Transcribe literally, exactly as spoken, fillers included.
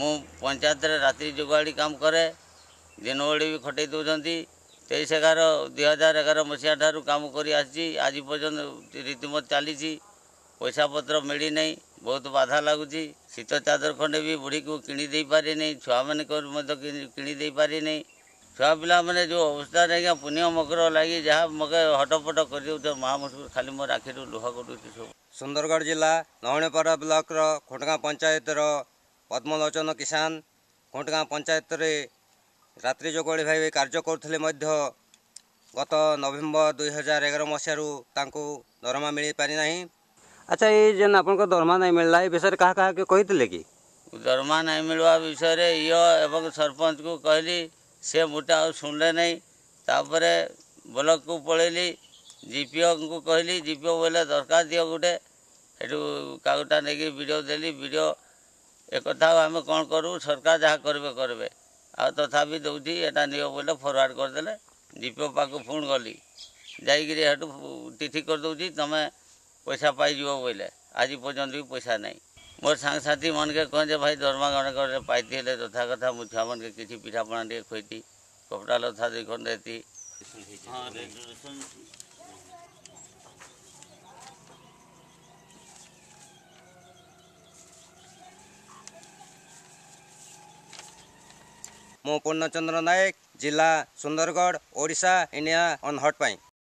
मु पंचायत रात्रि जुगाड़ी काम करे दिनवड़ी भी खटे दौरानी तेईस एगार दुई हजार एगार मसीहा ठार कम कर आज पर्यंत रीतिमत चली पैसा पत्र मिली नहीं बहुत बाधा लगुच शीत चादर खंडे भी बुढ़ी को किणी पारे नहीं छुआ मैंने किणी पारे नहीं छुआ पिला मैंने जो अवस्था रही पुण्य मकर लगी जहाँ मके हटपट कर दे माँ मुस्कुर खाली मो आखिर लुहा कटुच सब। सुंदरगढ़ जिला लवणीपाड़ा ब्लॉक रो खुंटगाँ पंचायत रो पद्मलोचन किसान खुंटगाँ पंचायत रे रात्रि जोगाड़ी भाई कार्य करुले गत नवेम्बर दुई हजार एगार मसीह दरमा मिल पारि ना। अच्छा ये जन आप दरमा नहीं मिलला ये विषय क्या क्या कहते कि दरमा नहीं मिलवा विषय यो एवं सरपंच को कहली से मोटा शुणले नहीं तापर ब्लॉक को पलैली जीपीओ को कहली जीपीओ बोले दरकार दियो गोटे सेठू कागटा नहीं वीडियो देली वीडियो एक आम कौन करूँ सरकार जहाँ करे करे आ तथा भी दौड़ी एटा नियो बोले फरवर्ड करदे जीपीओ पाक फोन गली जाटू तिथि करदे तुम्हें पैसा पाई जीव बोले आज पर्यंत भी पैसा नहीं। मोर सांग साथी मन के कहे भाई दरमा गण पाई तथा कथा मु छुआ मन के किसी पिठापना टे खुएती कपड़ा लथा दुई खंड देती। मो पूर्णचंद्र नायक जिला Sundargarh Odisha India on hot pi.